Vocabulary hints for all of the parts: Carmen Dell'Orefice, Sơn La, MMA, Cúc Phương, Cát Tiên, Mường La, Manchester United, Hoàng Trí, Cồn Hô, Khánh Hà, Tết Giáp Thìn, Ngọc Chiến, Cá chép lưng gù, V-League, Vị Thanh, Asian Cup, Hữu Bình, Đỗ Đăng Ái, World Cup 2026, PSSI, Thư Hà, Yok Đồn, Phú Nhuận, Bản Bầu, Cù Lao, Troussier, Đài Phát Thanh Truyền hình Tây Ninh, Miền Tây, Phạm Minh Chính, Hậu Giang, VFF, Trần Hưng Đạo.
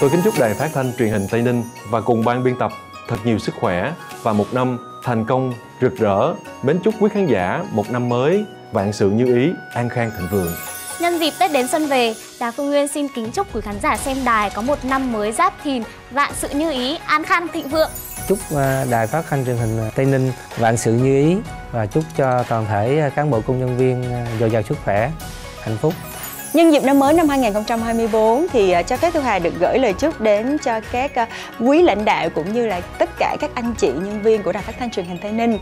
Tôi kính chúc Đài Phát Thanh Truyền hình Tây Ninh và cùng ban biên tập thật nhiều sức khỏe và một năm thành công, rực rỡ. Mến chúc quý khán giả một năm mới, vạn sự như ý, an khang thịnh vượng. Nhân dịp Tết đến xuân về, Đào Phương Nguyên xin kính chúc quý khán giả xem đài có một năm mới Giáp Thìn, vạn sự như ý, an khang thịnh vượng. Chúc Đài Phát Thanh Truyền hình Tây Ninh vạn sự như ý và chúc cho toàn thể cán bộ công nhân viên dồi dào sức khỏe, hạnh phúc. Nhân dịp năm mới năm 2024 thì cho phép Thư Hà được gửi lời chúc đến cho các quý lãnh đạo cũng như là tất cả các anh chị nhân viên của Đài Phát Thanh Truyền hình Tây Ninh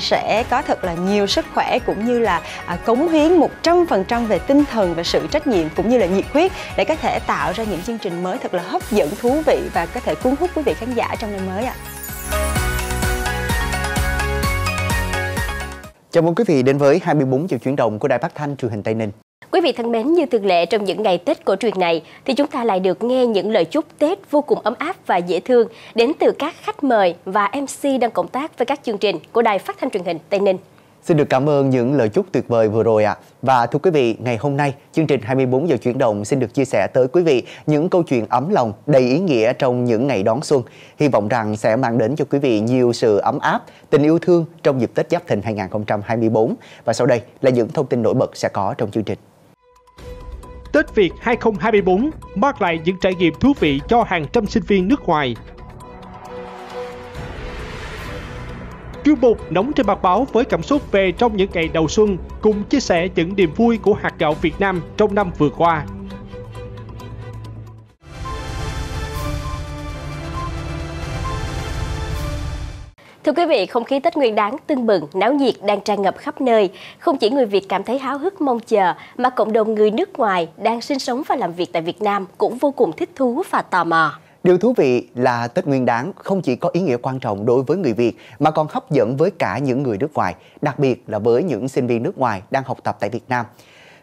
sẽ có thật là nhiều sức khỏe cũng như là cống hiến 100% về tinh thần và sự trách nhiệm cũng như là nhiệt huyết để có thể tạo ra những chương trình mới thật là hấp dẫn, thú vị và có thể cuốn hút quý vị khán giả trong năm mới ạ. Chào mừng quý vị đến với 24 triệu chuyển động của Đài Phát Thanh Truyền hình Tây Ninh. Quý vị thân mến, như thường lệ trong những ngày Tết cổ truyền này thì chúng ta lại được nghe những lời chúc Tết vô cùng ấm áp và dễ thương đến từ các khách mời và MC đang cộng tác với các chương trình của Đài Phát Thanh Truyền hình Tây Ninh. Xin được cảm ơn những lời chúc tuyệt vời vừa rồi ạ. Và thưa quý vị, ngày hôm nay, chương trình 24 giờ chuyển động xin được chia sẻ tới quý vị những câu chuyện ấm lòng đầy ý nghĩa trong những ngày đón xuân. Hy vọng rằng sẽ mang đến cho quý vị nhiều sự ấm áp, tình yêu thương trong dịp Tết Giáp Thìn 2024. Và sau đây là những thông tin nổi bật sẽ có trong chương trình. Tết Việt 2024 mang lại những trải nghiệm thú vị cho hàng trăm sinh viên nước ngoài. Chuyên mục nóng trên mặt báo với cảm xúc về trong những ngày đầu xuân cùng chia sẻ những niềm vui của hạt gạo Việt Nam trong năm vừa qua. Thưa quý vị, không khí Tết Nguyên Đán tưng bừng, náo nhiệt đang tràn ngập khắp nơi. Không chỉ người Việt cảm thấy háo hức mong chờ, mà cộng đồng người nước ngoài đang sinh sống và làm việc tại Việt Nam cũng vô cùng thích thú và tò mò. Điều thú vị là Tết Nguyên Đán không chỉ có ý nghĩa quan trọng đối với người Việt, mà còn hấp dẫn với cả những người nước ngoài, đặc biệt là với những sinh viên nước ngoài đang học tập tại Việt Nam.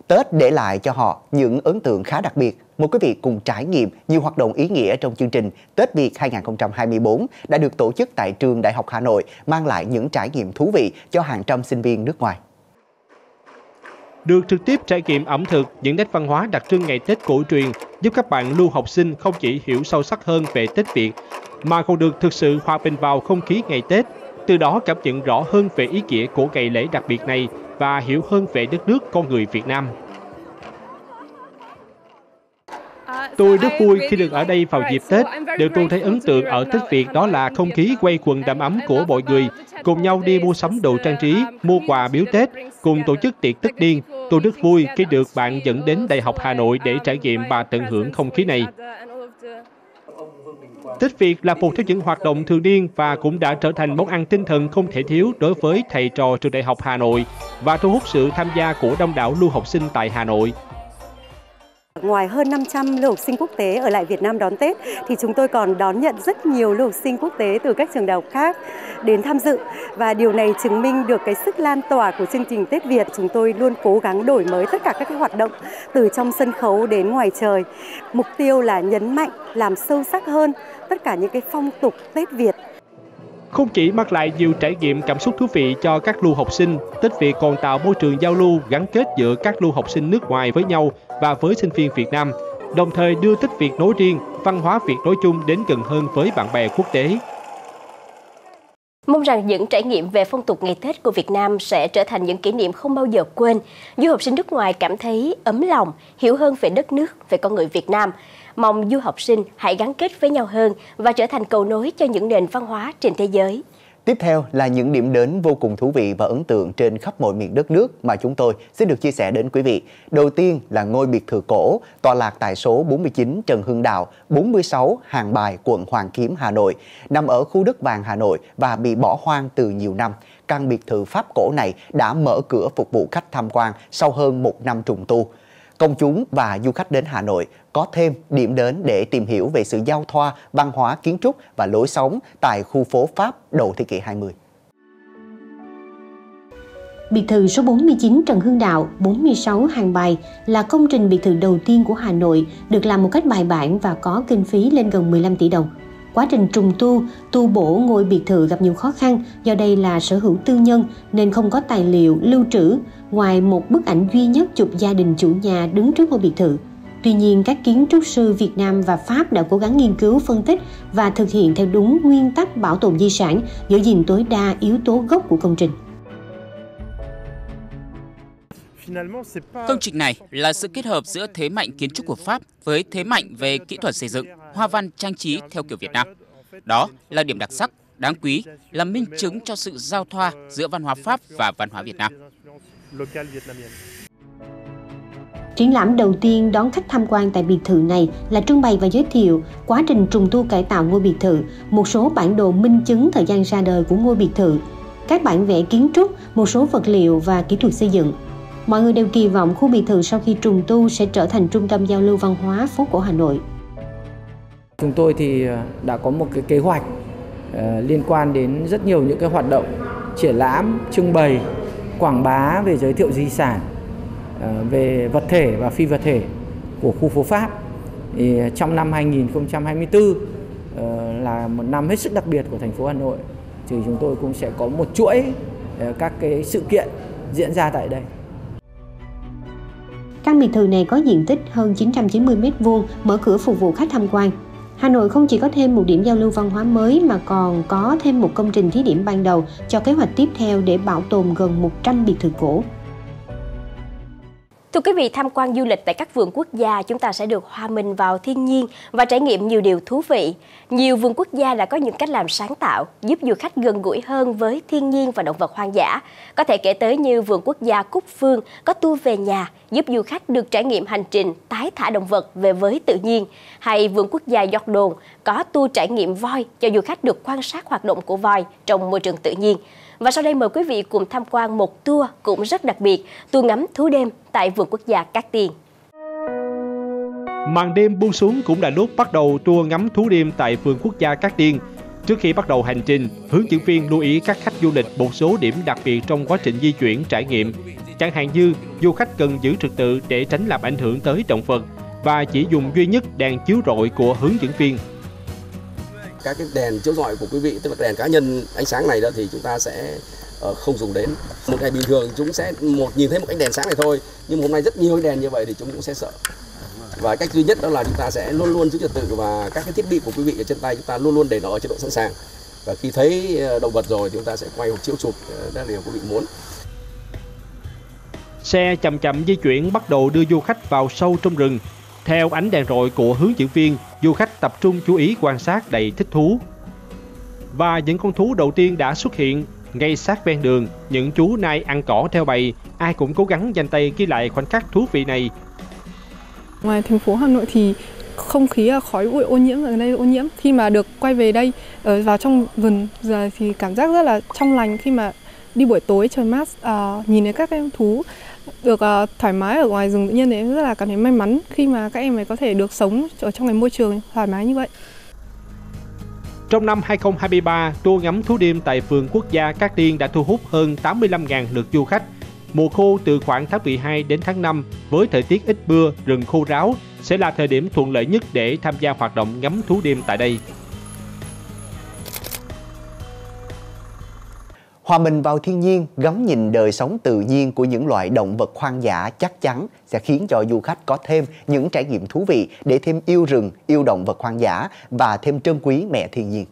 Tết để lại cho họ những ấn tượng khá đặc biệt. Mời quý vị cùng trải nghiệm nhiều hoạt động ý nghĩa trong chương trình Tết Việt 2024 đã được tổ chức tại Trường Đại học Hà Nội, mang lại những trải nghiệm thú vị cho hàng trăm sinh viên nước ngoài. Được trực tiếp trải nghiệm ẩm thực, những nét văn hóa đặc trưng ngày Tết cổ truyền giúp các bạn lưu học sinh không chỉ hiểu sâu sắc hơn về Tết Việt, mà còn được thực sự hòa mình vào không khí ngày Tết, từ đó cảm nhận rõ hơn về ý nghĩa của ngày lễ đặc biệt này và hiểu hơn về đất nước con người Việt Nam. Tôi rất vui khi được ở đây vào dịp Tết. Điều tôi thấy ấn tượng ở Tết Việt đó là không khí quây quần đầm ấm của mọi người, cùng nhau đi mua sắm đồ trang trí, mua quà biếu Tết, cùng tổ chức tiệc tất niên. Tôi rất vui khi được bạn dẫn đến Đại học Hà Nội để trải nghiệm và tận hưởng không khí này. Tết Việt là một trong những hoạt động thường niên và cũng đã trở thành món ăn tinh thần không thể thiếu đối với thầy trò Trường Đại học Hà Nội và thu hút sự tham gia của đông đảo lưu học sinh tại Hà Nội. Ngoài hơn 500 lưu học sinh quốc tế ở lại Việt Nam đón Tết thì chúng tôi còn đón nhận rất nhiều lưu học sinh quốc tế từ các trường đại học khác đến tham dự, và điều này chứng minh được cái sức lan tỏa của chương trình Tết Việt. Chúng tôi luôn cố gắng đổi mới tất cả các cái hoạt động từ trong sân khấu đến ngoài trời. Mục tiêu là nhấn mạnh, làm sâu sắc hơn tất cả những cái phong tục Tết Việt. Không chỉ mang lại nhiều trải nghiệm cảm xúc thú vị cho các lưu học sinh, Tết Việt còn tạo môi trường giao lưu gắn kết giữa các lưu học sinh nước ngoài với nhau và với sinh viên Việt Nam, đồng thời đưa Tết Việt nói riêng, văn hóa Việt nói chung đến gần hơn với bạn bè quốc tế. Mong rằng những trải nghiệm về phong tục ngày Tết của Việt Nam sẽ trở thành những kỷ niệm không bao giờ quên, du học sinh nước ngoài cảm thấy ấm lòng, hiểu hơn về đất nước, về con người Việt Nam. Mong du học sinh hãy gắn kết với nhau hơn và trở thành cầu nối cho những nền văn hóa trên thế giới. Tiếp theo là những điểm đến vô cùng thú vị và ấn tượng trên khắp mọi miền đất nước mà chúng tôi sẽ được chia sẻ đến quý vị. Đầu tiên là ngôi biệt thự cổ tọa lạc tại số 49 Trần Hưng Đạo, 46 Hàng Bài, quận Hoàng Kiếm, Hà Nội, nằm ở khu đất vàng Hà Nội và bị bỏ hoang từ nhiều năm. Căn biệt thự Pháp cổ này đã mở cửa phục vụ khách tham quan sau hơn một năm trùng tu. Công chúng và du khách đến Hà Nội có thêm điểm đến để tìm hiểu về sự giao thoa, văn hóa, kiến trúc và lối sống tại khu phố Pháp đầu thế kỷ 20. Biệt thự số 49 Trần Hưng Đạo, 46 Hàng Bài là công trình biệt thự đầu tiên của Hà Nội được làm một cách bài bản và có kinh phí lên gần 15 tỷ đồng. Quá trình trùng tu, tu bổ ngôi biệt thự gặp nhiều khó khăn do đây là sở hữu tư nhân nên không có tài liệu lưu trữ, ngoài một bức ảnh duy nhất chụp gia đình chủ nhà đứng trước ngôi biệt thự. Tuy nhiên, các kiến trúc sư Việt Nam và Pháp đã cố gắng nghiên cứu, phân tích và thực hiện theo đúng nguyên tắc bảo tồn di sản, giữ gìn tối đa yếu tố gốc của công trình. Công trình này là sự kết hợp giữa thế mạnh kiến trúc của Pháp với thế mạnh về kỹ thuật xây dựng, hoa văn trang trí theo kiểu Việt Nam. Đó là điểm đặc sắc, đáng quý, là minh chứng cho sự giao thoa giữa văn hóa Pháp và văn hóa Việt Nam. Triển lãm đầu tiên đón khách tham quan tại biệt thự này là trưng bày và giới thiệu quá trình trùng tu cải tạo ngôi biệt thự, một số bản đồ minh chứng thời gian ra đời của ngôi biệt thự, các bản vẽ kiến trúc, một số vật liệu và kỹ thuật xây dựng. Mọi người đều kỳ vọng khu biệt thự sau khi trùng tu sẽ trở thành trung tâm giao lưu văn hóa phố cổ Hà Nội. Chúng tôi thì đã có một cái kế hoạch liên quan đến rất nhiều những cái hoạt động, triển lãm, trưng bày, quảng bá về giới thiệu di sản, về vật thể và phi vật thể của khu phố Pháp. Thì trong năm 2024 là một năm hết sức đặc biệt của thành phố Hà Nội, thì chúng tôi cũng sẽ có một chuỗi các cái sự kiện diễn ra tại đây. Căn biệt thự này có diện tích hơn 990 m2, mở cửa phục vụ khách tham quan. Hà Nội không chỉ có thêm một điểm giao lưu văn hóa mới mà còn có thêm một công trình thí điểm ban đầu cho kế hoạch tiếp theo để bảo tồn gần 100 biệt thự cổ. Thưa quý vị, tham quan du lịch tại các vườn quốc gia, chúng ta sẽ được hòa mình vào thiên nhiên và trải nghiệm nhiều điều thú vị. Nhiều vườn quốc gia đã có những cách làm sáng tạo, giúp du khách gần gũi hơn với thiên nhiên và động vật hoang dã. Có thể kể tới như vườn quốc gia Cúc Phương có tour về nhà, giúp du khách được trải nghiệm hành trình tái thả động vật về với tự nhiên. Hay vườn quốc gia Yok Đồn có tour trải nghiệm voi cho du khách được quan sát hoạt động của voi trong môi trường tự nhiên. Và sau đây mời quý vị cùng tham quan một tour cũng rất đặc biệt, tour ngắm thú đêm tại vườn quốc gia Cát Tiên. Màn đêm buông xuống cũng là lúc bắt đầu tour ngắm thú đêm tại vườn quốc gia Cát Tiên. Trước khi bắt đầu hành trình, hướng dẫn viên lưu ý các khách du lịch một số điểm đặc biệt trong quá trình di chuyển trải nghiệm. Chẳng hạn như du khách cần giữ trật tự để tránh làm ảnh hưởng tới động vật và chỉ dùng duy nhất đèn chiếu rọi của hướng dẫn viên. Các cái đèn chiếu rọi của quý vị, tức là đèn cá nhân ánh sáng này đó, thì chúng ta sẽ không dùng đến. Một ngày bình thường chúng sẽ nhìn thấy một ánh đèn sáng này thôi, nhưng hôm nay rất nhiều đèn như vậy thì chúng cũng sẽ sợ. Và cách duy nhất đó là chúng ta sẽ luôn luôn giữ trật tự và các cái thiết bị của quý vị ở trên tay chúng ta luôn luôn để nó ở chế độ sẵn sàng. Và khi thấy động vật rồi chúng ta sẽ quay một chiếu chụp, đó là điều quý vị muốn. Xe chậm chậm di chuyển bắt đầu đưa du khách vào sâu trong rừng. Theo ánh đèn rọi của hướng dẫn viên, du khách tập trung chú ý quan sát đầy thích thú. Và những con thú đầu tiên đã xuất hiện ngay sát ven đường, những chú nai ăn cỏ theo bầy, ai cũng cố gắng dành tay ghi lại khoảnh khắc thú vị này. Ngoài thành phố Hà Nội thì không khí khói bụi ô nhiễm, ở đây ô nhiễm. Khi mà được quay về đây, vào trong vườn thì cảm giác rất là trong lành khi mà đi buổi tối trời mát, nhìn thấy các em thú được thoải mái ở ngoài rừng tự nhiên, đấy rất là cảm thấy may mắn khi mà các em ấy có thể được sống ở trong cái môi trường thoải mái như vậy. Trong năm 2023, tour ngắm thú đêm tại vườn quốc gia Cát Tiên đã thu hút hơn 85.000 lượt du khách. Mùa khô từ khoảng tháng 12 đến tháng 5 với thời tiết ít mưa, rừng khô ráo sẽ là thời điểm thuận lợi nhất để tham gia hoạt động ngắm thú đêm tại đây. Hòa mình vào thiên nhiên, ngắm nhìn đời sống tự nhiên của những loại động vật hoang dã chắc chắn sẽ khiến cho du khách có thêm những trải nghiệm thú vị để thêm yêu rừng, yêu động vật hoang dã và thêm trân quý mẹ thiên nhiên.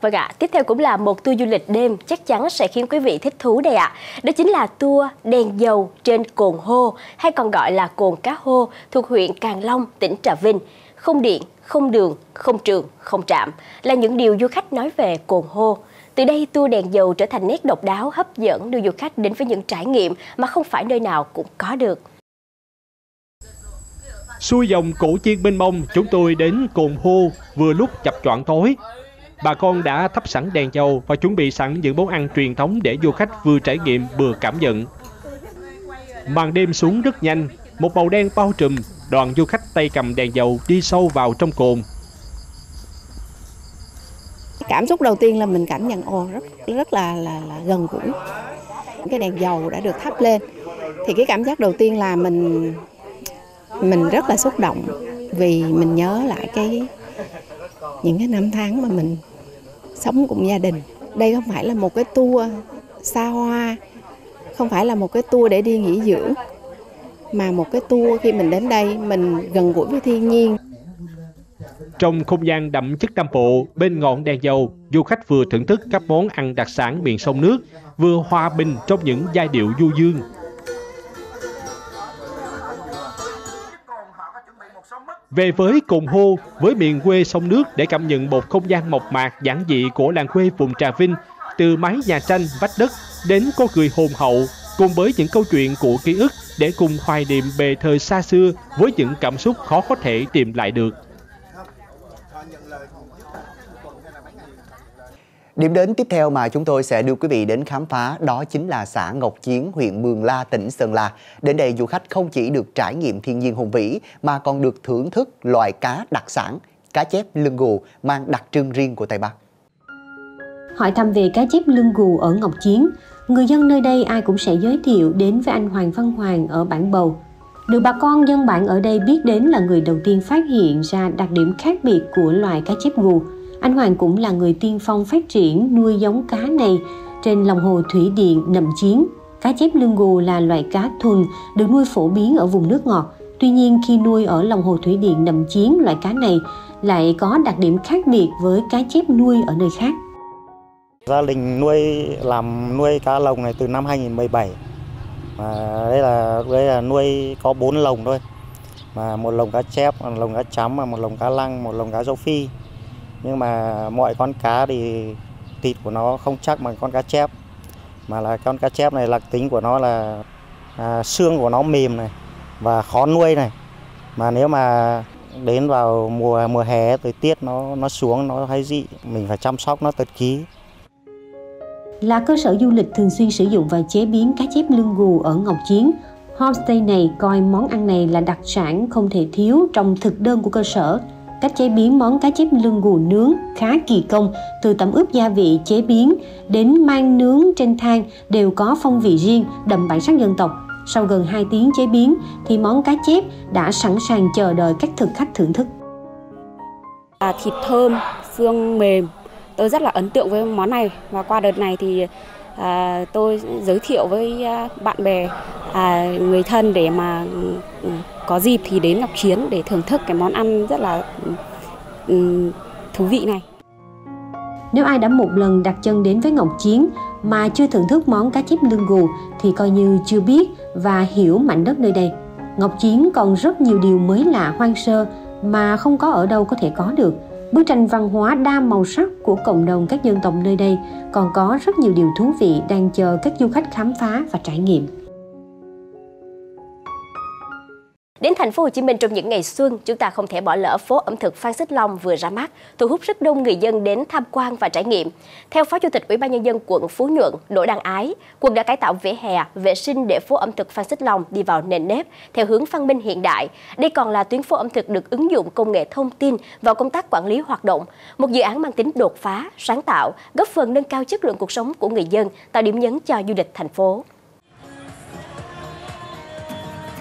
Vâng ạ, tiếp theo cũng là một tour du lịch đêm chắc chắn sẽ khiến quý vị thích thú đây ạ. Đó chính là tour đèn dầu trên Cồn Hô, hay còn gọi là Cồn Cá Hô, thuộc huyện Càng Long, tỉnh Trà Vinh. Không điện, không đường, không trường, không trạm là những điều du khách nói về Cồn Hô. Từ đây, tour đèn dầu trở thành nét độc đáo, hấp dẫn, đưa du khách đến với những trải nghiệm mà không phải nơi nào cũng có được. Xuôi dòng cổ chiên mênh mông, chúng tôi đến Cồn Hô vừa lúc chập choạng tối. Bà con đã thắp sẵn đèn dầu và chuẩn bị sẵn những món ăn truyền thống để du khách vừa trải nghiệm vừa cảm nhận. Màn đêm xuống rất nhanh, một màu đen bao trùm, đoàn du khách tay cầm đèn dầu đi sâu vào trong cồn. Cảm xúc đầu tiên là mình cảm nhận rất là gần gũi. Cái đèn dầu đã được thắp lên thì cái cảm giác đầu tiên là mình rất là xúc động, vì mình nhớ lại những năm tháng mà mình sống cùng gia đình. Đây không phải là một cái tour xa hoa, không phải là một cái tour để đi nghỉ dưỡng, mà một cái tour khi mình đến đây mình gần gũi với thiên nhiên. Trong không gian đậm chất Nam Bộ, bên ngọn đèn dầu, du khách vừa thưởng thức các món ăn đặc sản miền sông nước, vừa hòa bình trong những giai điệu du dương. Về với Cồn Hô, với miền quê sông nước để cảm nhận một không gian mộc mạc giản dị của làng quê vùng Trà Vinh, từ mái nhà tranh vách đất đến cô cười hồn hậu, cùng với những câu chuyện của ký ức để cùng hoài niệm về thời xa xưa với những cảm xúc khó có thể tìm lại được. Điểm đến tiếp theo mà chúng tôi sẽ đưa quý vị đến khám phá đó chính là xã Ngọc Chiến, huyện Mường La, tỉnh Sơn La. Đến đây du khách không chỉ được trải nghiệm thiên nhiên hùng vĩ mà còn được thưởng thức loài cá đặc sản, cá chép lưng gù mang đặc trưng riêng của Tây Bắc. Hỏi thăm về cá chép lưng gù ở Ngọc Chiến, người dân nơi đây ai cũng sẽ giới thiệu đến với anh Hoàng Văn Hoàng ở Bản Bầu. Được bà con dân bản ở đây biết đến là người đầu tiên phát hiện ra đặc điểm khác biệt của loài cá chép gù. Anh Hoàng cũng là người tiên phong phát triển nuôi giống cá này trên lòng hồ thủy điện Nậm Chiến. Cá chép lưng gù là loại cá thuần được nuôi phổ biến ở vùng nước ngọt. Tuy nhiên khi nuôi ở lòng hồ thủy điện Nậm Chiến, loại cá này lại có đặc điểm khác biệt với cá chép nuôi ở nơi khác. Gia đình làm nuôi cá lồng này từ năm 2017. Đây là nuôi có 4 lồng thôi. Mà một lồng cá chép, một lồng cá chấm, một lồng cá lăng, một lồng cá rô phi. Nhưng mà mọi con cá thì thịt của nó không chắc bằng con cá chép. Mà là con cá chép này, đặc tính của nó là xương của nó mềm này và khó nuôi này. Mà nếu mà đến vào mùa hè thời tiết nó xuống nó hay dị, mình phải chăm sóc nó thật kỹ. Là cơ sở du lịch thường xuyên sử dụng và chế biến cá chép lưng gù ở Ngọc Chiến, homestay này coi món ăn này là đặc sản không thể thiếu trong thực đơn của cơ sở. Cách chế biến món cá chép lưng gù nướng khá kỳ công, từ tẩm ướp gia vị chế biến đến mang nướng trên than đều có phong vị riêng, đậm bản sắc dân tộc. Sau gần 2 tiếng chế biến thì món cá chép đã sẵn sàng chờ đợi các thực khách thưởng thức. Thịt thơm, xương mềm. Tôi rất là ấn tượng với món này và qua đợt này thì tôi giới thiệu với bạn bè, người thân để mà có dịp thì đến Ngọc Chiến để thưởng thức cái món ăn rất là thú vị này. Nếu ai đã một lần đặt chân đến với Ngọc Chiến mà chưa thưởng thức món cá chép lưng gù thì coi như chưa biết và hiểu mảnh đất nơi đây. Ngọc Chiến còn rất nhiều điều mới lạ hoang sơ mà không có ở đâu có thể có được. Bức tranh văn hóa đa màu sắc của cộng đồng các dân tộc nơi đây còn có rất nhiều điều thú vị đang chờ các du khách khám phá và trải nghiệm. Đến thành phố Hồ Chí Minh trong những ngày xuân, chúng ta không thể bỏ lỡ phố ẩm thực Phan Xích Long vừa ra mắt, thu hút rất đông người dân đến tham quan và trải nghiệm. Theo Phó Chủ tịch Ủy ban nhân dân quận Phú Nhuận, Đỗ Đăng Ái, quận đã cải tạo vỉa hè, vệ sinh để phố ẩm thực Phan Xích Long đi vào nền nếp theo hướng văn minh hiện đại. Đây còn là tuyến phố ẩm thực được ứng dụng công nghệ thông tin vào công tác quản lý hoạt động, một dự án mang tính đột phá, sáng tạo, góp phần nâng cao chất lượng cuộc sống của người dân, tạo điểm nhấn cho du lịch thành phố.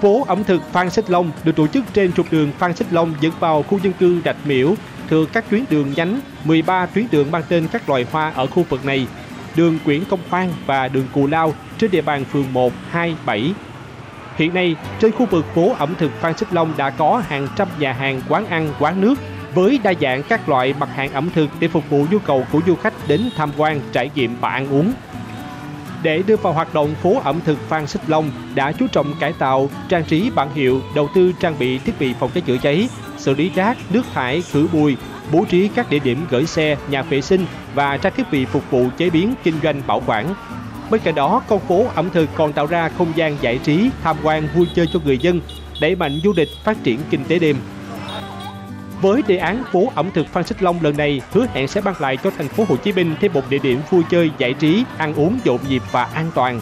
Phố ẩm thực Phan Xích Long được tổ chức trên trục đường Phan Xích Long dẫn vào khu dân cư Đạch Miễu, thừa các tuyến đường nhánh, 13 tuyến đường mang tên các loài hoa ở khu vực này, đường Nguyễn Công Hoan và đường Cù Lao trên địa bàn phường 1, 2, 7. Hiện nay, trên khu vực phố ẩm thực Phan Xích Long đã có hàng trăm nhà hàng, quán ăn, quán nước với đa dạng các loại mặt hàng ẩm thực để phục vụ nhu cầu của du khách đến tham quan, trải nghiệm và ăn uống. Để đưa vào hoạt động, phố ẩm thực Phan Xích Long đã chú trọng cải tạo, trang trí bảng hiệu, đầu tư trang bị thiết bị phòng cháy chữa cháy, xử lý rác, nước thải, khử bụi, bố trí các địa điểm gửi xe, nhà vệ sinh và trang thiết bị phục vụ chế biến, kinh doanh, bảo quản. Bên cạnh đó, con phố ẩm thực còn tạo ra không gian giải trí, tham quan, vui chơi cho người dân, đẩy mạnh du lịch, phát triển kinh tế đêm. Với đề án phố ẩm thực Phan Xích Long lần này, hứa hẹn sẽ mang lại cho thành phố Hồ Chí Minh thêm một địa điểm vui chơi, giải trí, ăn uống nhộn nhịp và an toàn.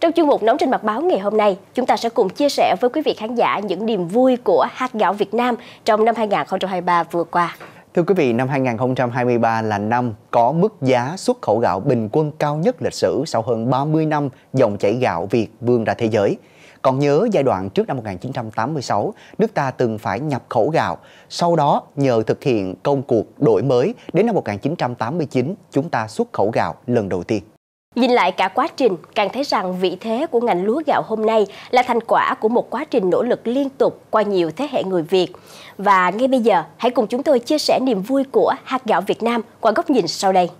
Trong chuyên mục Nóng trên mặt báo ngày hôm nay, chúng ta sẽ cùng chia sẻ với quý vị khán giả những niềm vui của hạt gạo Việt Nam trong năm 2023 vừa qua. Thưa quý vị, năm 2023 là năm có mức giá xuất khẩu gạo bình quân cao nhất lịch sử sau hơn 30 năm dòng chảy gạo Việt vươn ra thế giới. Còn nhớ giai đoạn trước năm 1986, nước ta từng phải nhập khẩu gạo. Sau đó, nhờ thực hiện công cuộc đổi mới, đến năm 1989, chúng ta xuất khẩu gạo lần đầu tiên. Nhìn lại cả quá trình, càng thấy rằng vị thế của ngành lúa gạo hôm nay là thành quả của một quá trình nỗ lực liên tục qua nhiều thế hệ người Việt. Và ngay bây giờ, hãy cùng chúng tôi chia sẻ niềm vui của hạt gạo Việt Nam qua góc nhìn sau đây.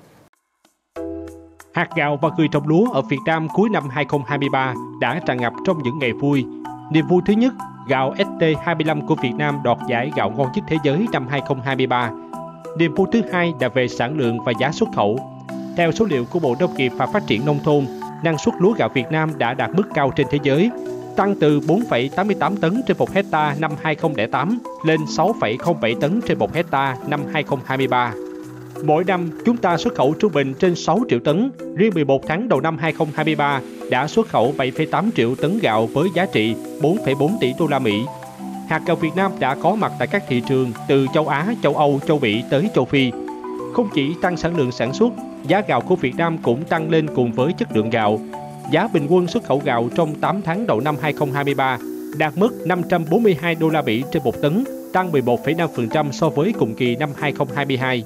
Hạt gạo và người trồng lúa ở Việt Nam cuối năm 2023 đã tràn ngập trong những ngày vui. Niềm vui thứ nhất, gạo ST25 của Việt Nam đoạt giải gạo ngon nhất thế giới năm 2023. Niềm vui thứ hai là về sản lượng và giá xuất khẩu. Theo số liệu của Bộ Nông nghiệp và Phát triển Nông thôn, năng suất lúa gạo Việt Nam đã đạt mức cao trên thế giới, tăng từ 4,88 tấn trên 1 hecta năm 2008 lên 6,07 tấn trên 1 hecta năm 2023. Mỗi năm, chúng ta xuất khẩu trung bình trên 6 triệu tấn, riêng 11 tháng đầu năm 2023 đã xuất khẩu 7,8 triệu tấn gạo với giá trị 4,4 tỷ đô la Mỹ. Hạt gạo Việt Nam đã có mặt tại các thị trường từ châu Á, châu Âu, châu Mỹ tới châu Phi. Không chỉ tăng sản lượng sản xuất, giá gạo của Việt Nam cũng tăng lên cùng với chất lượng gạo. Giá bình quân xuất khẩu gạo trong 8 tháng đầu năm 2023 đạt mức 542 đô la Mỹ trên 1 tấn, tăng 11,5% so với cùng kỳ năm 2022.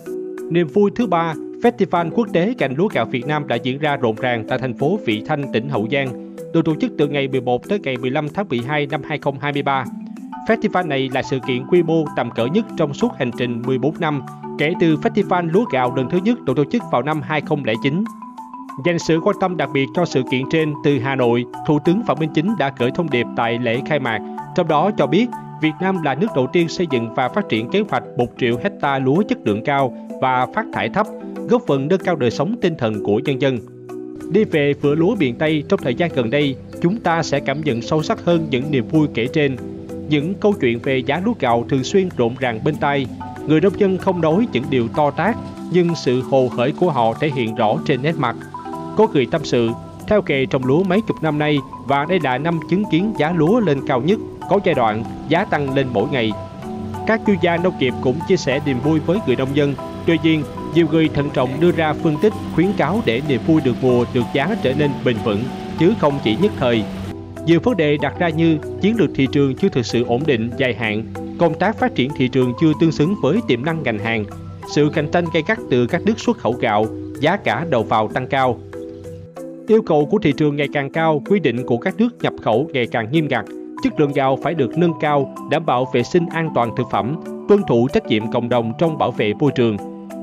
Niềm vui thứ ba, Festival Quốc tế Cành Lúa Gạo Việt Nam đã diễn ra rộn ràng tại thành phố Vị Thanh, tỉnh Hậu Giang, được tổ chức từ ngày 11 tới ngày 15 tháng 12 năm 2023. Festival này là sự kiện quy mô tầm cỡ nhất trong suốt hành trình 14 năm, kể từ Festival Lúa Gạo lần thứ nhất được tổ chức vào năm 2009. Dành sự quan tâm đặc biệt cho sự kiện trên, từ Hà Nội, Thủ tướng Phạm Minh Chính đã gửi thông điệp tại lễ khai mạc, trong đó cho biết Việt Nam là nước đầu tiên xây dựng và phát triển kế hoạch 1 triệu hecta lúa chất lượng cao và phát thải thấp, góp phần nâng cao đời sống tinh thần của nhân dân. Đi về vựa lúa miền Tây trong thời gian gần đây, chúng ta sẽ cảm nhận sâu sắc hơn những niềm vui kể trên. Những câu chuyện về giá lúa gạo thường xuyên rộn ràng bên tai. Người nông dân không nói những điều to tát, nhưng sự hồ hởi của họ thể hiện rõ trên nét mặt. Có người tâm sự, theo nghề trồng lúa mấy chục năm nay và đây là năm chứng kiến giá lúa lên cao nhất, có giai đoạn giá tăng lên mỗi ngày. Các chuyên gia nông nghiệp cũng chia sẻ niềm vui với người nông dân. Tuy nhiên, nhiều người thận trọng đưa ra phân tích khuyến cáo để niềm vui được mùa, được giá trở nên bền vững, chứ không chỉ nhất thời. Nhiều vấn đề đặt ra như chiến lược thị trường chưa thực sự ổn định dài hạn, công tác phát triển thị trường chưa tương xứng với tiềm năng ngành hàng, sự cạnh tranh gay gắt từ các nước xuất khẩu gạo, giá cả đầu vào tăng cao. Yêu cầu của thị trường ngày càng cao, quy định của các nước nhập khẩu ngày càng nghiêm ngặt, chất lượng gạo phải được nâng cao, đảm bảo vệ sinh an toàn thực phẩm, tuân thủ trách nhiệm cộng đồng trong bảo vệ môi trường.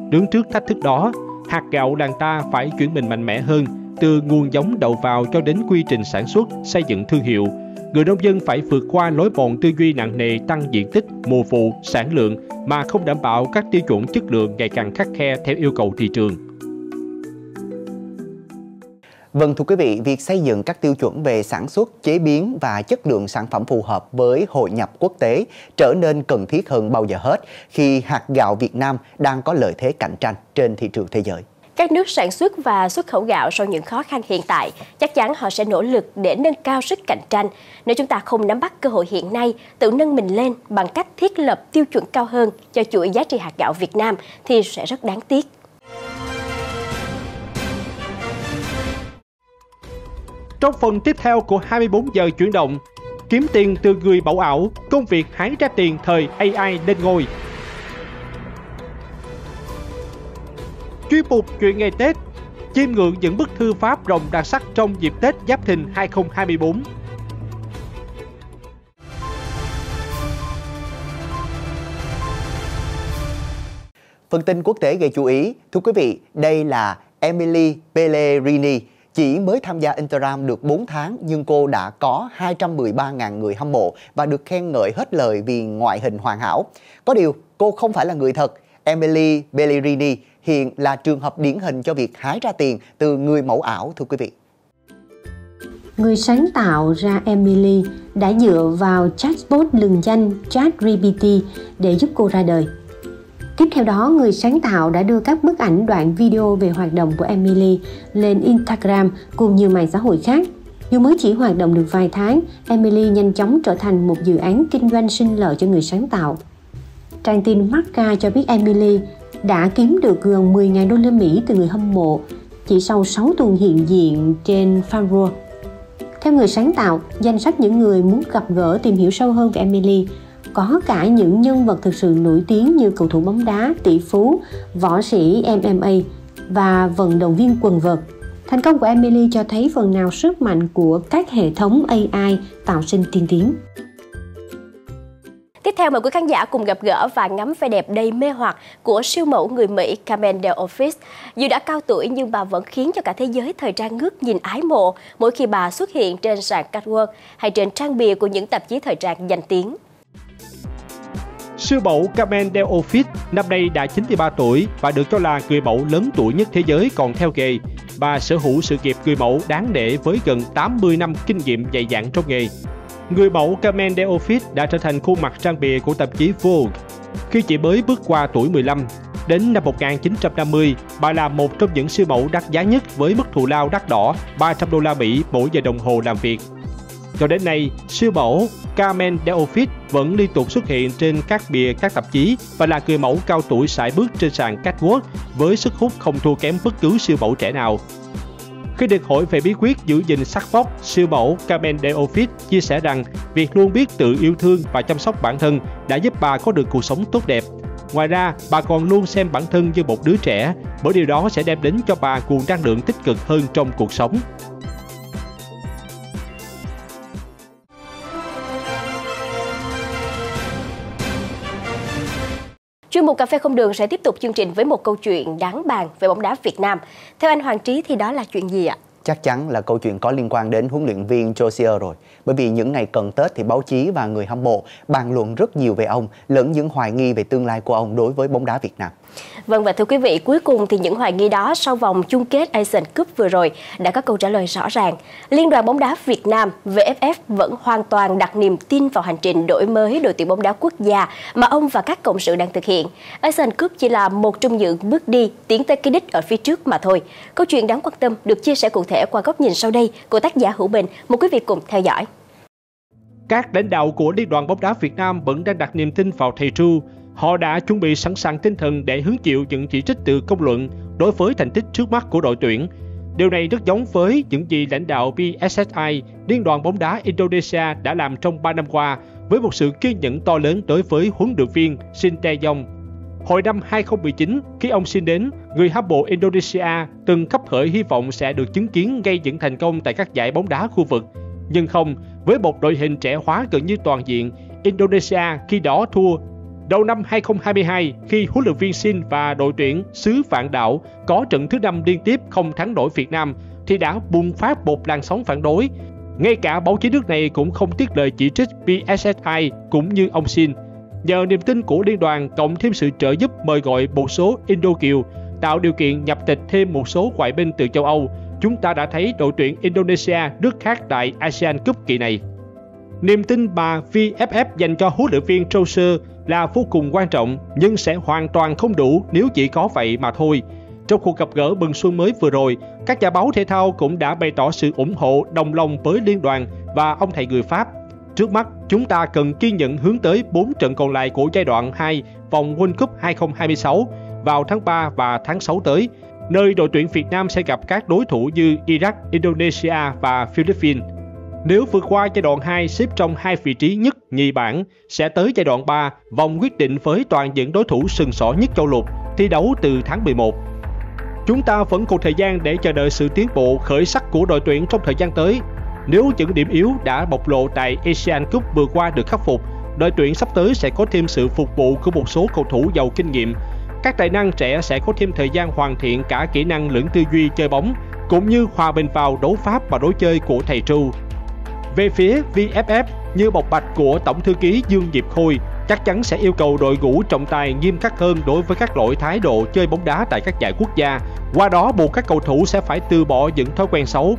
Đứng trước thách thức đó, hạt gạo làng ta phải chuyển mình mạnh mẽ hơn, từ nguồn giống đầu vào cho đến quy trình sản xuất, xây dựng thương hiệu. Người nông dân phải vượt qua lối mòn tư duy nặng nề tăng diện tích, mùa vụ, sản lượng mà không đảm bảo các tiêu chuẩn chất lượng ngày càng khắt khe theo yêu cầu thị trường. Vâng thưa quý vị, việc xây dựng các tiêu chuẩn về sản xuất, chế biến và chất lượng sản phẩm phù hợp với hội nhập quốc tế trở nên cần thiết hơn bao giờ hết khi hạt gạo Việt Nam đang có lợi thế cạnh tranh trên thị trường thế giới. Các nước sản xuất và xuất khẩu gạo sau những khó khăn hiện tại, chắc chắn họ sẽ nỗ lực để nâng cao sức cạnh tranh. Nếu chúng ta không nắm bắt cơ hội hiện nay, tự nâng mình lên bằng cách thiết lập tiêu chuẩn cao hơn cho chuỗi giá trị hạt gạo Việt Nam thì sẽ rất đáng tiếc. Trong phần tiếp theo của 24 giờ chuyển động, kiếm tiền từ người bậu ảo, công việc hái ra tiền thời AI lên ngôi. Chuyên mục Chuyện ngày Tết, chiêm ngưỡng những bức thư pháp rồng đặc sắc trong dịp Tết Giáp Thìn 2024. Phần tin quốc tế gây chú ý, thưa quý vị, đây là Emily Bellerini. Chỉ mới tham gia Instagram được 4 tháng nhưng cô đã có 213.000 người hâm mộ và được khen ngợi hết lời vì ngoại hình hoàn hảo. Có điều, cô không phải là người thật. Emily Bellerini hiện là trường hợp điển hình cho việc hái ra tiền từ người mẫu ảo, thưa quý vị. Người sáng tạo ra Emily đã dựa vào chatbot lừng danh ChatGPT để giúp cô ra đời. Tiếp theo đó, người sáng tạo đã đưa các bức ảnh đoạn video về hoạt động của Emily lên Instagram cùng nhiều mạng xã hội khác. Dù mới chỉ hoạt động được vài tháng, Emily nhanh chóng trở thành một dự án kinh doanh sinh lợi cho người sáng tạo. Trang tin Marca cho biết Emily đã kiếm được gần 10.000 đô la Mỹ từ người hâm mộ chỉ sau 6 tuần hiện diện trên Fanwall. Theo người sáng tạo, danh sách những người muốn gặp gỡ tìm hiểu sâu hơn về Emily có cả những nhân vật thực sự nổi tiếng như cầu thủ bóng đá, tỷ phú, võ sĩ MMA và vận động viên quần vợt. Thành công của Emily cho thấy phần nào sức mạnh của các hệ thống AI tạo sinh tiên tiến. Tiếp theo mời quý khán giả cùng gặp gỡ và ngắm vẻ đẹp đầy mê hoặc của siêu mẫu người Mỹ Carmen Dell'Orefice. Dù đã cao tuổi nhưng bà vẫn khiến cho cả thế giới thời trang ngước nhìn ái mộ mỗi khi bà xuất hiện trên sàn catwalk hay trên trang bìa của những tạp chí thời trang danh tiếng. Siêu mẫu Carmen Dell'Orefice năm nay đã 93 tuổi và được cho là người mẫu lớn tuổi nhất thế giới còn theo nghề. Bà sở hữu sự nghiệp người mẫu đáng nể với gần 80 năm kinh nghiệm dày dặn trong nghề. Người mẫu Carmen Dell'Orefice đã trở thành khuôn mặt trang bìa của tạp chí Vogue khi chỉ mới bước qua tuổi 15. Đến năm 1950, bà là một trong những siêu mẫu đắt giá nhất với mức thù lao đắt đỏ $300 mỗi giờ đồng hồ làm việc. Cho đến nay, siêu mẫu Carmen Dell'Orefice vẫn liên tục xuất hiện trên các bìa các tạp chí và là người mẫu cao tuổi sải bước trên sàn catwalk với sức hút không thua kém bất cứ siêu mẫu trẻ nào. Khi được hỏi về bí quyết giữ gìn sắc vóc, siêu mẫu Carmen Dell'Orefice chia sẻ rằng việc luôn biết tự yêu thương và chăm sóc bản thân đã giúp bà có được cuộc sống tốt đẹp. Ngoài ra, bà còn luôn xem bản thân như một đứa trẻ, bởi điều đó sẽ đem đến cho bà nguồn năng lượng tích cực hơn trong cuộc sống. Chuyên mục Cà phê không đường sẽ tiếp tục chương trình với một câu chuyện đáng bàn về bóng đá Việt Nam. Theo anh Hoàng Trí thì đó là chuyện gì ạ? Chắc chắn là câu chuyện có liên quan đến huấn luyện viên Troussier rồi. Bởi vì những ngày cận Tết thì báo chí và người hâm mộ bàn luận rất nhiều về ông, lẫn những hoài nghi về tương lai của ông đối với bóng đá Việt Nam. Vâng, và thưa quý vị, cuối cùng thì những hoài nghi đó sau vòng chung kết Asian Cup vừa rồi đã có câu trả lời rõ ràng. Liên đoàn bóng đá Việt Nam VFF vẫn hoàn toàn đặt niềm tin vào hành trình đổi mới đội tuyển bóng đá quốc gia mà ông và các cộng sự đang thực hiện. Asian Cup chỉ là một trong những bước đi tiến tới cái đích ở phía trước mà thôi. Câu chuyện đáng quan tâm được chia sẻ cụ thể qua góc nhìn sau đây của tác giả Hữu Bình. Mời quý vị cùng theo dõi. Các lãnh đạo của Liên đoàn bóng đá Việt Nam vẫn đang đặt niềm tin vào thầy Tru. Họ đã chuẩn bị sẵn sàng tinh thần để hứng chịu những chỉ trích từ công luận đối với thành tích trước mắt của đội tuyển. Điều này rất giống với những gì lãnh đạo PSSI, Liên đoàn bóng đá Indonesia đã làm trong 3 năm qua với một sự kiên nhẫn to lớn đối với huấn luyện viên Shin Tae-yong. Hồi năm 2019, khi ông Shin đến, người hâm mộ Indonesia từng khấp khởi hy vọng sẽ được chứng kiến gây dựng thành công tại các giải bóng đá khu vực. Nhưng không, với một đội hình trẻ hóa gần như toàn diện, Indonesia khi đó thua. Đầu năm 2022, khi huấn luyện viên Shin và đội tuyển xứ Vạn Đảo có trận thứ 5 liên tiếp không thắng nổi Việt Nam, thì đã bùng phát một làn sóng phản đối. Ngay cả báo chí nước này cũng không tiếc lời chỉ trích PSSI cũng như ông Shin. Nhờ niềm tin của liên đoàn cộng thêm sự trợ giúp mời gọi một số Indo kiều, tạo điều kiện nhập tịch thêm một số ngoại binh từ châu Âu, chúng ta đã thấy đội tuyển Indonesia rất khác tại ASEAN Cup kỳ này. Niềm tin mà VFF dành cho huấn luyện viên Troussier là vô cùng quan trọng, nhưng sẽ hoàn toàn không đủ nếu chỉ có vậy mà thôi. Trong cuộc gặp gỡ mừng xuân mới vừa rồi, các nhà báo thể thao cũng đã bày tỏ sự ủng hộ đồng lòng với liên đoàn và ông thầy người Pháp. Trước mắt, chúng ta cần kiên nhẫn hướng tới 4 trận còn lại của giai đoạn 2 vòng World Cup 2026 vào tháng 3 và tháng 6 tới, nơi đội tuyển Việt Nam sẽ gặp các đối thủ như Iraq, Indonesia và Philippines. Nếu vượt qua giai đoạn 2 xếp trong 2 vị trí nhất nhì bảng, sẽ tới giai đoạn 3, vòng quyết định với toàn những đối thủ sừng sỏ nhất châu lục, thi đấu từ tháng 11. Chúng ta vẫn còn thời gian để chờ đợi sự tiến bộ khởi sắc của đội tuyển trong thời gian tới. Nếu những điểm yếu đã bộc lộ tại ASEAN Cup vừa qua được khắc phục, đội tuyển sắp tới sẽ có thêm sự phục vụ của một số cầu thủ giàu kinh nghiệm. Các tài năng trẻ sẽ có thêm thời gian hoàn thiện cả kỹ năng lẫn tư duy chơi bóng, cũng như hòa bình vào đấu pháp và đối chơi của thầy Tru. Về phía VFF, như bộc bạch của Tổng Thư ký Dương Diệp Khôi, chắc chắn sẽ yêu cầu đội ngũ trọng tài nghiêm khắc hơn đối với các loại thái độ chơi bóng đá tại các giải quốc gia, qua đó buộc các cầu thủ sẽ phải từ bỏ những thói quen xấu.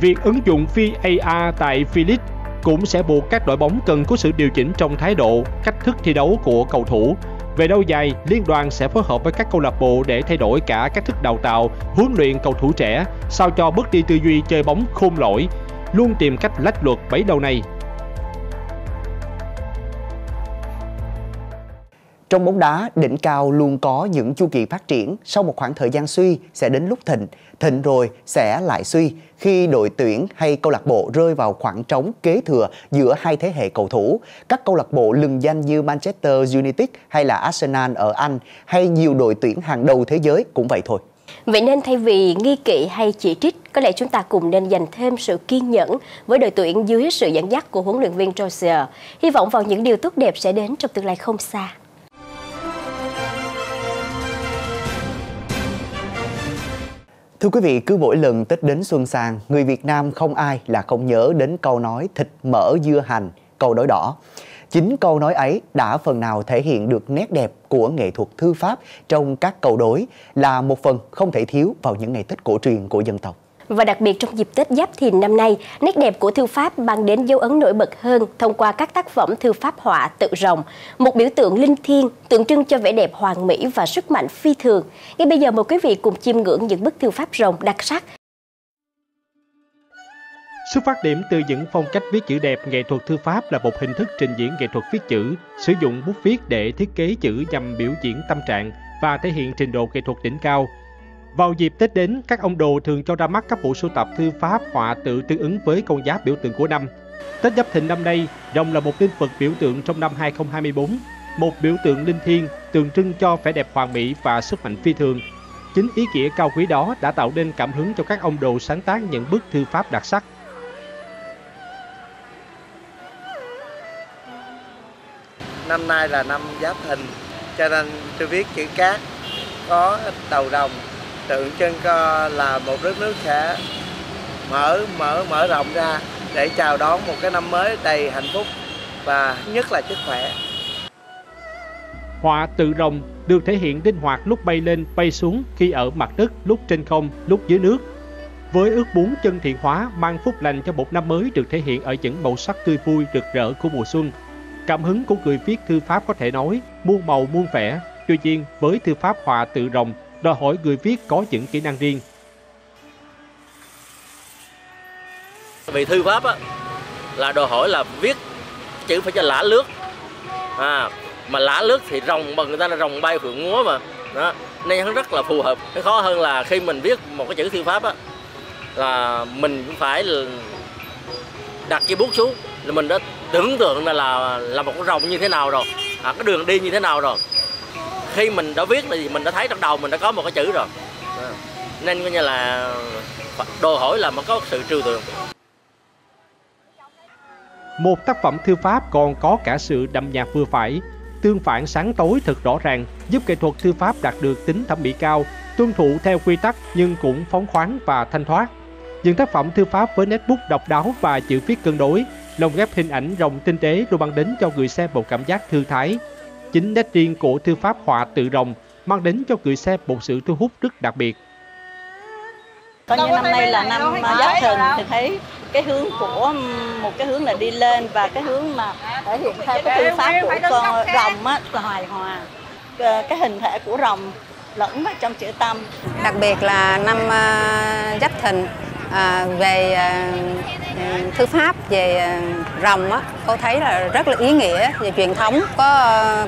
Việc ứng dụng VAR tại V-League cũng sẽ buộc các đội bóng cần có sự điều chỉnh trong thái độ, cách thức thi đấu của cầu thủ. Về lâu dài, liên đoàn sẽ phối hợp với các câu lạc bộ để thay đổi cả cách thức đào tạo, huấn luyện cầu thủ trẻ, sao cho bớt đi tư duy chơi bóng khôn lỗi, luôn tìm cách lách luật bẫy đầu này. Trong bóng đá, đỉnh cao luôn có những chu kỳ phát triển, sau một khoảng thời gian suy sẽ đến lúc thịnh, thịnh rồi sẽ lại suy khi đội tuyển hay câu lạc bộ rơi vào khoảng trống kế thừa giữa hai thế hệ cầu thủ. Các câu lạc bộ lừng danh như Manchester United hay là Arsenal ở Anh hay nhiều đội tuyển hàng đầu thế giới cũng vậy thôi. Vậy nên thay vì nghi kỵ hay chỉ trích, có lẽ chúng ta cùng nên dành thêm sự kiên nhẫn với đội tuyển dưới sự dẫn dắt của huấn luyện viên Troussier. Hy vọng vào những điều tốt đẹp sẽ đến trong tương lai không xa. Thưa quý vị, cứ mỗi lần Tết đến xuân sang, người Việt Nam không ai là không nhớ đến câu nói thịt mỡ dưa hành, câu đối đỏ. Chính câu nói ấy đã phần nào thể hiện được nét đẹp của nghệ thuật thư pháp trong các câu đối, là một phần không thể thiếu vào những ngày Tết cổ truyền của dân tộc. Và đặc biệt trong dịp Tết Giáp Thìn năm nay, nét đẹp của thư pháp mang đến dấu ấn nổi bật hơn thông qua các tác phẩm thư pháp họa tự rồng, một biểu tượng linh thiêng, tượng trưng cho vẻ đẹp hoàn mỹ và sức mạnh phi thường. Ngay bây giờ mời quý vị cùng chiêm ngưỡng những bức thư pháp rồng đặc sắc. Xuất phát điểm từ những phong cách viết chữ đẹp, nghệ thuật thư pháp là một hình thức trình diễn nghệ thuật viết chữ, sử dụng bút viết để thiết kế chữ nhằm biểu diễn tâm trạng và thể hiện trình độ nghệ thuật đỉnh cao. Vào dịp Tết đến, các ông đồ thường cho ra mắt các bộ sưu tập thư pháp họa tự tương ứng với con giáp biểu tượng của năm. Tết Giáp Thìn năm nay, rồng là một linh vật biểu tượng trong năm 2024, một biểu tượng linh thiêng, tượng trưng cho vẻ đẹp hoàn mỹ và sức mạnh phi thường. Chính ý nghĩa cao quý đó đã tạo nên cảm hứng cho các ông đồ sáng tác những bức thư pháp đặc sắc. Năm nay là năm Giáp Thìn, cho nên tôi viết chữ cát có đầu rồng, tượng trưng là một đất nước sẽ mở rộng ra để chào đón một cái năm mới đầy hạnh phúc và nhất là sức khỏe. Họa tự rồng được thể hiện linh hoạt lúc bay lên, bay xuống, khi ở mặt đất, lúc trên không, lúc dưới nước. Với ước muốn chân thiện hóa mang phúc lành cho một năm mới được thể hiện ở những màu sắc tươi vui, rực rỡ của mùa xuân. Cảm hứng của người viết thư pháp có thể nói muôn màu muôn vẻ, tuy nhiên với thư pháp họa tự rồng đòi hỏi người viết có những kỹ năng riêng. Vì thư pháp á, là đòi hỏi là viết chữ phải cho lả lướt, mà lả lướt thì rồng, mà người ta là rồng bay phượng múa mà đó, nên nó rất là phù hợp. Cái khó hơn là khi mình viết một cái chữ thư pháp á, là mình cũng phải đặt cái bút xuống là mình đã tưởng tượng là một con rồng như thế nào rồi, cái đường đi như thế nào rồi. Khi mình đã viết là gì, mình đã thấy trong đầu mình đã có một cái chữ rồi, nên coi như là đòi hỏi là mà có sự trừu tượng. Một tác phẩm thư pháp còn có cả sự đậm nhạt vừa phải, tương phản sáng tối thật rõ ràng, giúp nghệ thuật thư pháp đạt được tính thẩm mỹ cao, tuân thủ theo quy tắc nhưng cũng phóng khoáng và thanh thoát. Những tác phẩm thư pháp với nét bút độc đáo và chữ viết cân đối, lồng ghép hình ảnh rồng tinh tế luôn mang đến cho người xem một cảm giác thư thái. Chính nét riêng của thư pháp họa tự rồng mang đến cho người xem một sự thu hút rất đặc biệt. Coi như năm nay là năm Giáp Thìn thì thấy cái hướng của một cái hướng là đi lên, và cái hướng mà thể hiện theo cái thư pháp của con rồng á là hài hòa, cái hình thể của rồng lẫn trong chữ tâm. Đặc biệt là năm Giáp Thìn về thư pháp về rồng á, cô thấy là rất là ý nghĩa về truyền thống, có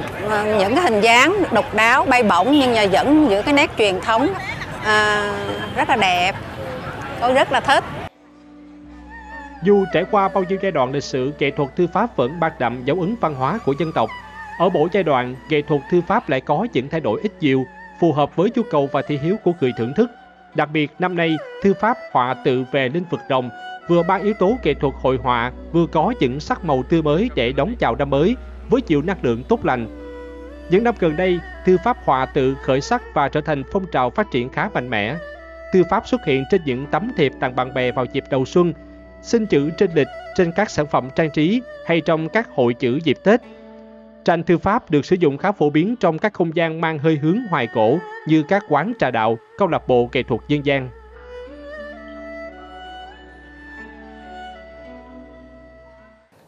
những cái hình dáng độc đáo bay bổng nhưng vẫn giữ cái nét truyền thống rất là đẹp, cô rất là thích. Dù trải qua bao nhiêu giai đoạn lịch sử, nghệ thuật thư pháp vẫn mang đậm dấu ấn văn hóa của dân tộc. Ở mỗi giai đoạn, nghệ thuật thư pháp lại có những thay đổi ít nhiều, phù hợp với nhu cầu và thị hiếu của người thưởng thức. Đặc biệt năm nay, thư pháp họa tự về lĩnh vực rồng vừa mang yếu tố nghệ thuật hội họa, vừa có những sắc màu tươi mới để đón chào năm mới với nhiều năng lượng tốt lành. Những năm gần đây, thư pháp họa tự khởi sắc và trở thành phong trào phát triển khá mạnh mẽ. Thư pháp xuất hiện trên những tấm thiệp tặng bạn bè vào dịp đầu xuân, xin chữ trên lịch, trên các sản phẩm trang trí hay trong các hội chữ dịp Tết. Tranh thư pháp được sử dụng khá phổ biến trong các không gian mang hơi hướng hoài cổ như các quán trà đạo, câu lạc bộ nghệ thuật dân gian.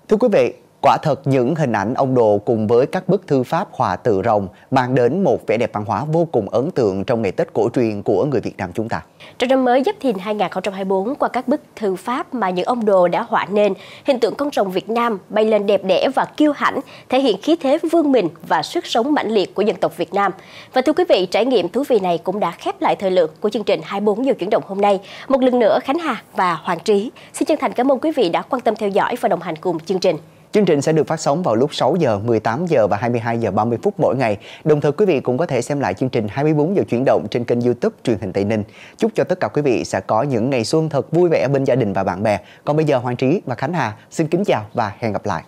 Thưa quý vị, Quả thật những hình ảnh ông Đồ cùng với các bức thư pháp họa tự rồng mang đến một vẻ đẹp văn hóa vô cùng ấn tượng trong ngày Tết cổ truyền của người Việt Nam chúng ta. Trong năm mới Giáp Thìn 2024, qua các bức thư pháp mà những ông Đồ đã họa nên, hình tượng con rồng Việt Nam bay lên đẹp đẽ và kiêu hãnh, thể hiện khí thế vương mình và sức sống mãnh liệt của dân tộc Việt Nam. Và thưa quý vị, trải nghiệm thú vị này cũng đã khép lại thời lượng của chương trình 24 giờ chuyển động hôm nay. Một lần nữa, Khánh Hà và Hoàng Trí xin chân thành cảm ơn quý vị đã quan tâm theo dõi và đồng hành cùng chương trình. Chương trình sẽ được phát sóng vào lúc 6 giờ, 18 giờ và 22 giờ 30 phút mỗi ngày. Đồng thời quý vị cũng có thể xem lại chương trình 24 giờ chuyển động trên kênh YouTube Truyền hình Tây Ninh. Chúc cho tất cả quý vị sẽ có những ngày xuân thật vui vẻ bên gia đình và bạn bè. Còn bây giờ Hoàng Trí và Khánh Hà xin kính chào và hẹn gặp lại.